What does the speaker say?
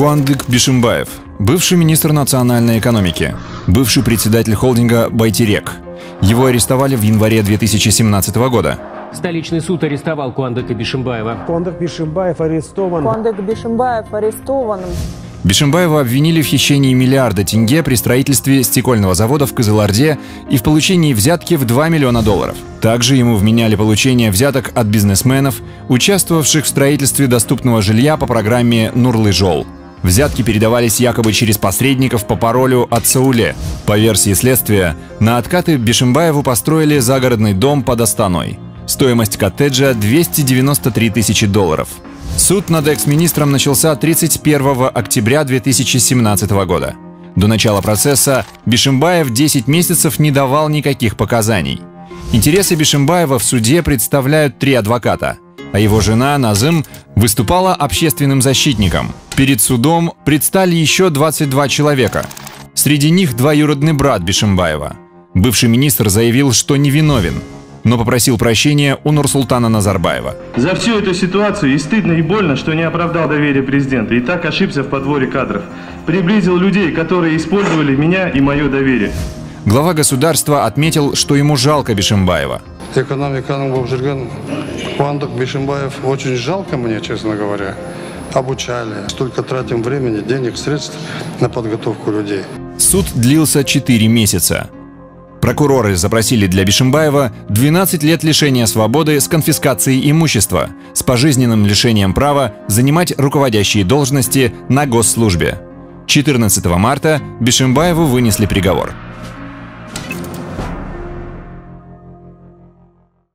Куандык Бишимбаев, бывший министр национальной экономики, бывший председатель холдинга «Байтирек». Его арестовали в январе 2017 года. Столичный суд арестовал Куандыка Бишимбаева. Куандык Бишимбаев арестован. Куандык Бишимбаев арестован. Бишимбаева обвинили в хищении миллиарда тенге при строительстве стекольного завода в Казаларде и в получении взятки в $2 миллиона. Также ему вменяли получение взяток от бизнесменов, участвовавших в строительстве доступного жилья по программе «Нурлы Жол». Взятки передавались якобы через посредников по паролю от Сауле. По версии следствия, на откаты Бишимбаеву построили загородный дом под Астаной. Стоимость коттеджа – $293 тысячи. Суд над экс-министром начался 31 октября 2017 года. До начала процесса Бишимбаев 10 месяцев не давал никаких показаний. Интересы Бишимбаева в суде представляют 3 адвоката, а его жена Назым выступала общественным защитником. Перед судом предстали еще 22 человека. Среди них двоюродный брат Бишимбаева. Бывший министр заявил, что невиновен, но попросил прощения у Нурсултана Назарбаева. За всю эту ситуацию и стыдно, и больно, что не оправдал доверие президента и так ошибся в подборе кадров. Приблизил людей, которые использовали меня и мое доверие. Глава государства отметил, что ему жалко Бишимбаева. Экономикан Бабжирган, Куандык Бишимбаев, очень жалко мне, честно говоря. Обучали. Столько тратим времени, денег, средств на подготовку людей. Суд длился 4 месяца. Прокуроры запросили для Бишимбаева 12 лет лишения свободы с конфискацией имущества, с пожизненным лишением права занимать руководящие должности на госслужбе. 14 марта Бишимбаеву вынесли приговор.